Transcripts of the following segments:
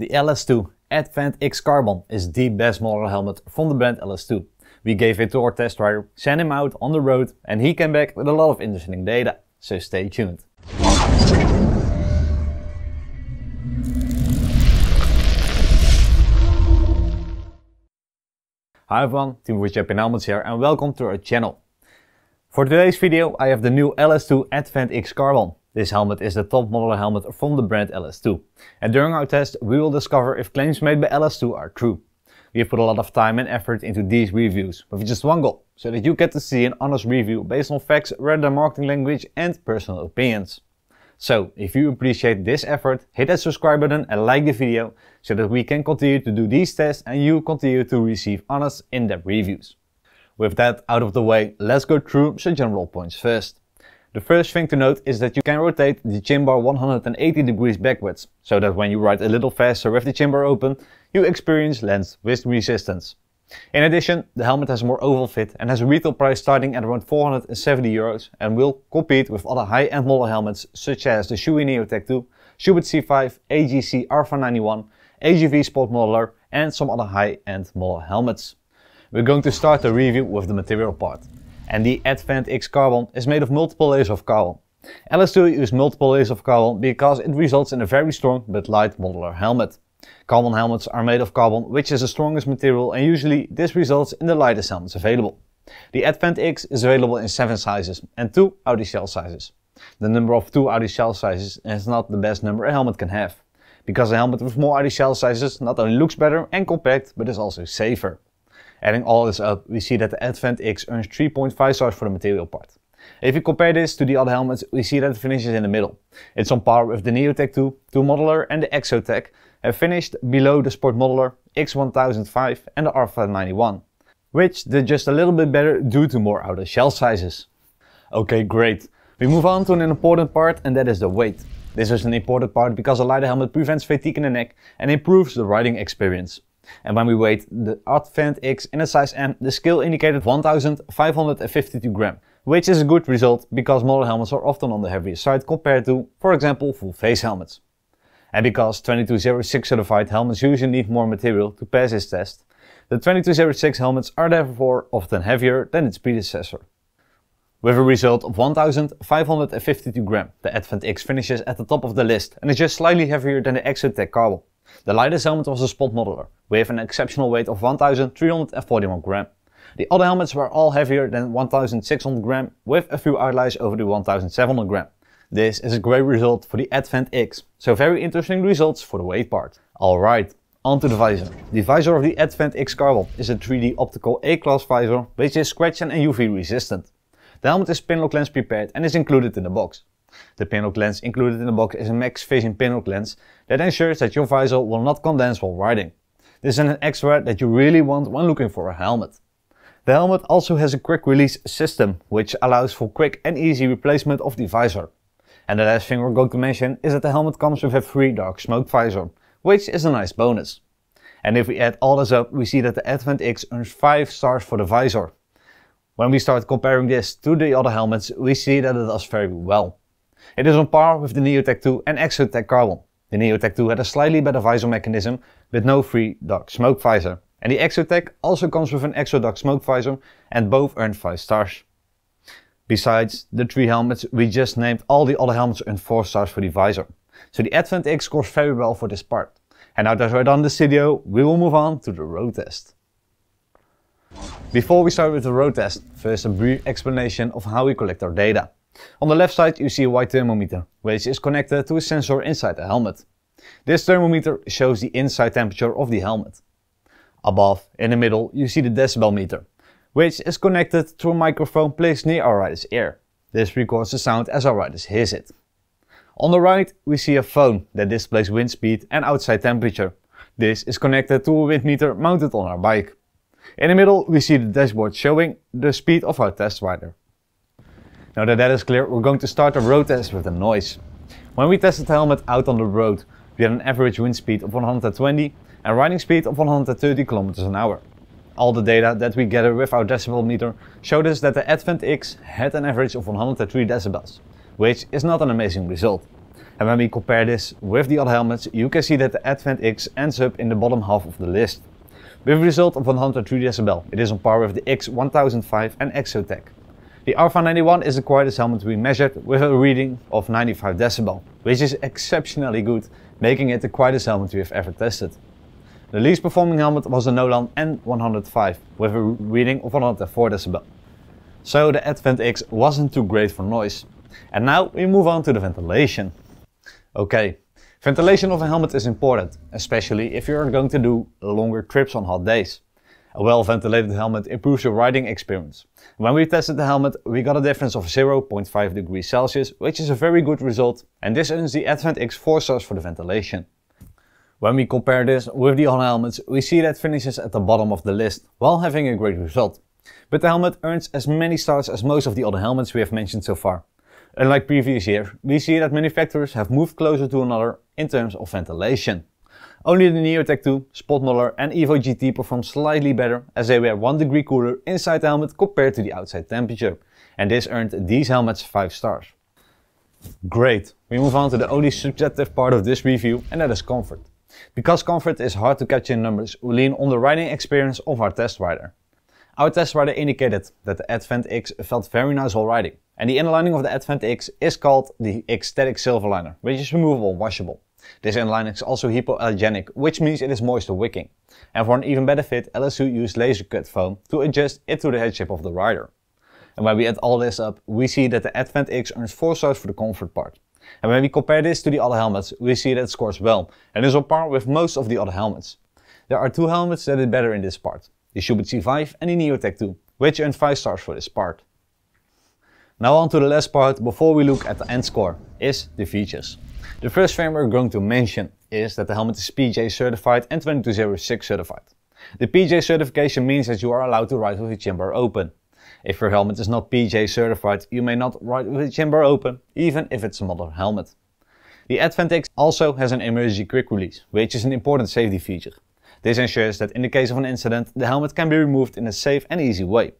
The LS2 Advant X Carbon is the best modular helmet from the brand LS2. We gave it to our test rider, sent him out on the road, and he came back with a lot of interesting data, so stay tuned. Hi everyone, Tim with Champion Helmets here and welcome to our channel. For today's video I have the new LS2 Advant X Carbon. This helmet is the top modular helmet from the brand LS2. And during our test we will discover if claims made by LS2 are true. We have put a lot of time and effort into these reviews, with just one goal, so that you get to see an honest review based on facts rather than marketing language and personal opinions. So, if you appreciate this effort, hit that subscribe button and like the video, so that we can continue to do these tests and you continue to receive honest, in-depth reviews. With that out of the way, let's go through some general points first. The first thing to note is that you can rotate the chin bar 180 degrees backwards, so that when you ride a little faster with the chin bar open, you experience lens with resistance. In addition, the helmet has a more oval fit and has a retail price starting at around €470 and will compete with other high-end modular helmets such as the Shoei Neotec II, Schuberth C5, AGC R491, AGV Sport Modular and some other high-end modular helmets. We're going to start the review with the material part. And the Advant X Carbon is made of multiple layers of carbon. LS2 used multiple layers of carbon because it results in a very strong but light modular helmet. Carbon helmets are made of carbon, which is the strongest material, and usually this results in the lightest helmets available. The Advant X is available in 7 sizes and 2 outer shell sizes. The number of 2 outer shell sizes is not the best number a helmet can have, because a helmet with more outer shell sizes not only looks better and compact, but is also safer. Adding all this up, we see that the Advant X earns 3.5 stars for the material part. If you compare this to the other helmets, we see that it finishes in the middle. It's on par with the Neotec II, Modeler and the EXO-Tech, have finished below the Spot Modeler, X1005 and the R591, which did just a little bit better due to more outer shell sizes. Okay, great. We move on to an important part, and that is the weight. This is an important part because a lighter helmet prevents fatigue in the neck and improves the riding experience. And when we weighed the Advant X in a size M, the scale indicated 1552 gram, which is a good result because modular helmets are often on the heavier side compared to, for example, full face helmets. And because 2206 certified helmets usually need more material to pass this test, the 2206 helmets are therefore often heavier than its predecessor. With a result of 1552 gram, the Advant X finishes at the top of the list and is just slightly heavier than the EXO-Tech Carwell. The lightest helmet was the Spot Modeler, with an exceptional weight of 1341 gram. The other helmets were all heavier than 1600 gram, with a few outliers over the 1700 gram. This is a great result for the Advant X, so very interesting results for the weight part. Alright, on to the visor. The visor of the Advant X Carbon is a 3D optical A-class visor, which is scratch and UV resistant. The helmet is pinlock lens prepared and is included in the box. The pinlock lens included in the box is a max vision pinlock lens that ensures that your visor will not condense while riding. This is an extra that you really want when looking for a helmet. The helmet also has a quick release system, which allows for quick and easy replacement of the visor. And the last thing we're going to mention is that the helmet comes with a free dark smoke visor, which is a nice bonus. And if we add all this up, we see that the Advant X earns 5 stars for the visor. When we start comparing this to the other helmets, we see that it does very well. It is on par with the Neotec II and EXO-Tech Carwell. The Neotec II had a slightly better visor mechanism, but no free dark smoke visor. And the EXO-Tech also comes with an extra dark smoke visor, and both earned 5 stars. Besides the 3 helmets we just named, all the other helmets earned 4 stars for the visor. So the Advant X scores very well for this part. And now that we're done this video, we will move on to the road test. Before we start with the road test, first a brief explanation of how we collect our data. On the left side you see a white thermometer, which is connected to a sensor inside the helmet. This thermometer shows the inside temperature of the helmet. Above, in the middle, you see the decibel meter, which is connected to a microphone placed near our rider's ear. This records the sound as our rider hears it. On the right we see a phone that displays wind speed and outside temperature. This is connected to a wind meter mounted on our bike. In the middle we see the dashboard showing the speed of our test rider. Now that that is clear, we're going to start the road test with the noise. When we tested the helmet out on the road, we had an average wind speed of 120 and riding speed of 130 km an hour. All the data that we gather with our decibel meter showed us that the Advant X had an average of 103 decibels, which is not an amazing result. And when we compare this with the other helmets, you can see that the Advant X ends up in the bottom half of the list. With a result of 103 decibel, it is on par with the X1005 and EXO-Tech. The R591 is the quietest helmet to be measured with a reading of 95 decibel, which is exceptionally good, making it the quietest helmet we have ever tested. The least performing helmet was the Nolan N100-5 with a reading of 104 decibel. So the Advant X wasn't too great for noise. And now we move on to the ventilation. Okay, ventilation of a helmet is important, especially if you are going to do longer trips on hot days. A well-ventilated helmet improves your riding experience. When we tested the helmet, we got a difference of 0.5 degrees Celsius, which is a very good result, and this earns the Advant X 4 stars for the ventilation. When we compare this with the other helmets, we see that finishes at the bottom of the list, while having a great result. But the helmet earns as many stars as most of the other helmets we have mentioned so far. Unlike previous years, we see that manufacturers have moved closer to another in terms of ventilation. Only the Neotec II, Spot Moller and Evo GT perform slightly better, as they were 1 degree cooler inside the helmet compared to the outside temperature. And this earned these helmets 5 stars. Great, we move on to the only subjective part of this review, and that is comfort. Because comfort is hard to capture in numbers, we lean on the riding experience of our test rider. Our test rider indicated that the Advant X felt very nice while riding, and the inner lining of the Advant X is called the X-Static Silver Liner, which is removable and washable. This inner lining is also hypoallergenic, which means it is moisture wicking. And for an even better fit, LS2 used laser cut foam to adjust it to the head shape of the rider. And when we add all this up, we see that the Advant X earns 4 stars for the comfort part. And when we compare this to the other helmets, we see that it scores well and is on par with most of the other helmets. There are 2 helmets that did better in this part, the Schuberth C5 and the Neotec II, which earned 5 stars for this part. Now on to the last part before we look at the end score, is the features. The first thing we're going to mention is that the helmet is PJ certified and 2206 certified. The PJ certification means that you are allowed to ride with the chin bar open. If your helmet is not PJ certified, you may not ride with the chin bar open, even if it's a modern helmet. The Advant X also has an emergency quick release, which is an important safety feature. This ensures that in the case of an incident, the helmet can be removed in a safe and easy way.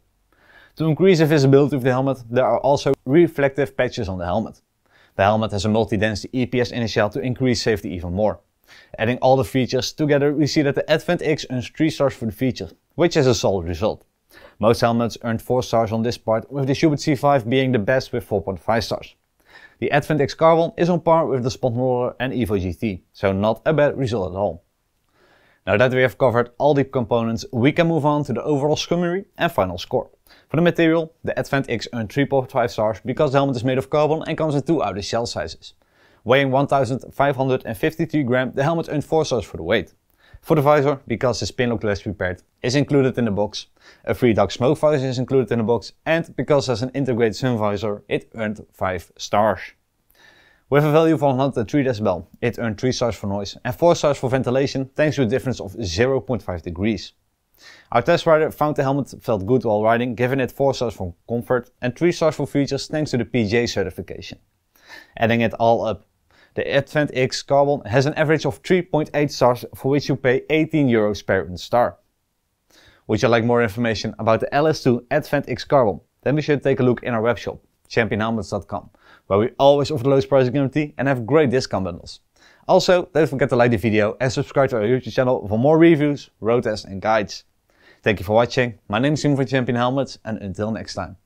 To increase the visibility of the helmet, there are also reflective patches on the helmet. The helmet has a multi-density EPS inner shell to increase safety even more. Adding all the features together, we see that the Advant X earns 3 stars for the features, which is a solid result. Most helmets earned 4 stars on this part, with the Schuberth C5 being the best with 4.5 stars. The Advant X Carbon is on par with the Spot Modeler and Evo GT, so not a bad result at all. Now that we have covered all the components, we can move on to the overall summary and final score. For the material, the Advant X earned 3.5 stars because the helmet is made of carbon and comes in 2 outer shell sizes. Weighing 1553 grams, the helmet earned 4 stars for the weight. For the visor, because the spin lock less prepared is included in the box, a 3-dark smoke visor is included in the box, and because it has an integrated sun visor, it earned 5 stars. With a value of 103 decibel, it earned 3 stars for noise and 4 stars for ventilation thanks to a difference of 0.5 degrees. Our test rider found the helmet felt good while riding, giving it 4 stars for comfort and 3 stars for features thanks to the PJ certification. Adding it all up, the Advant X Carbon has an average of 3.8 stars, for which you pay 18 euros per star. Would you like more information about the LS2 Advant X Carbon? Then be sure to take a look in our webshop, ChampionHelmets.com, where we always offer the lowest price guarantee and have great discount bundles. Also, don't forget to like the video and subscribe to our YouTube channel for more reviews, road tests and guides. Thank you for watching. My name is Simon from Champion Helmets, and until next time.